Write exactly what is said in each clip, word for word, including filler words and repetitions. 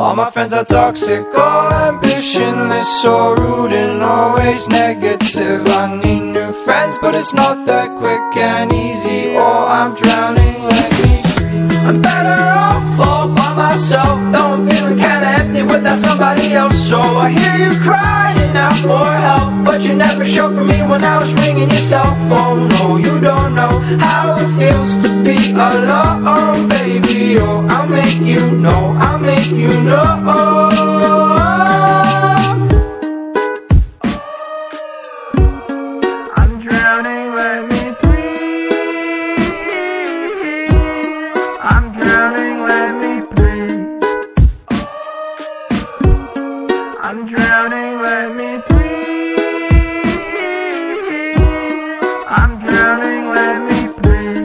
All my friends are toxic, all ambitionless, so rude and always negative. I need new friends, but it's not that quick and easy, or I'm drowning like me. I'm better off all by myself, though I'm feeling kinda empty without somebody else. So I hear you crying out for help, but you never showed for me when I was ringing your cell phone. No, you don't know how it feels to be alone, baby. Oh, I'll make you know, I'll make you know. I'm drowning, let me breathe. I'm drowning, let me breathe.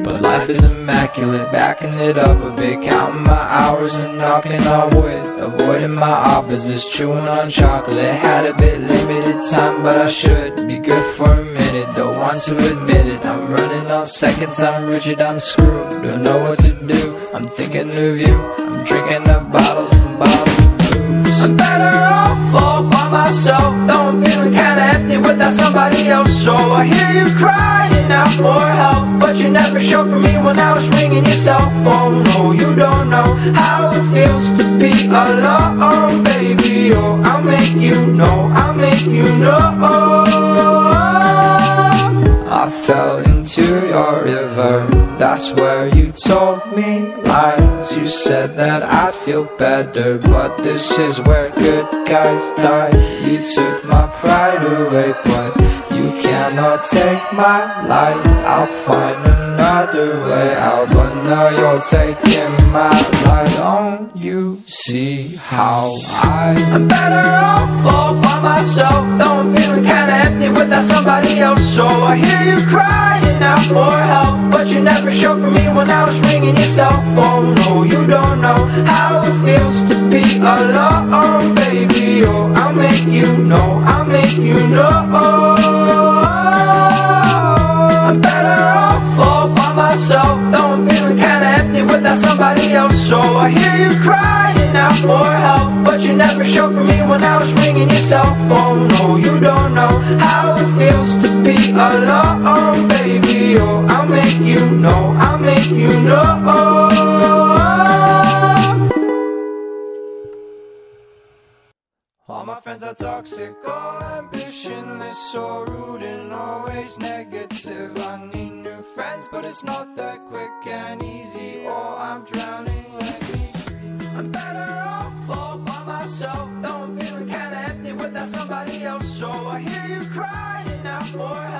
But life is immaculate, backing it up a bit, counting my hours and knocking on wood, avoiding my opposites, chewing on chocolate. Had a bit limited time, but I should be good for a minute, don't want to admit it. I'm running on seconds, I'm rigid, I'm screwed, don't know what to do. I'm thinking of you, I'm drinking up bottles and bottles of booze. I'm better off all by myself, though I'm feeling kinda empty without somebody else. So I hear you crying out for help, but you never showed for me when I was ringing your cell phone. No, you don't know how it feels to be alone, baby. Oh, I'll make you know, I'll make you know. I fell into your river, that's where you told me lies. You said that I'd feel better, but this is where good guys die. You took my pride away, but you cannot take my life. I'll find another way out, but now you're taking my life. Don't you see how I I'm better off all by myself, though I'm feeling kinda empty without somebody else. So I hear you crying out for help, but you never showed for me when I was ringing your cell phone. No, you don't know how it feels to be alone, baby. Oh, I'll make you know, I'll make you know. I'm better off all by myself, though I'm feeling kinda empty without somebody else. So I hear you crying out for help, but you never showed for me when I was ringing your cell phone. No, you don't know how it feels to be alone, baby. Oh, I'll make you know, I'll make you know. All my friends are toxic, all ambitionless, so rude and always negative. I need new friends, but it's not that quick and easy, or I'm drowning like me. I'm better off all by myself, though I'm feeling kinda empty without somebody else. So I hear you crying out for help.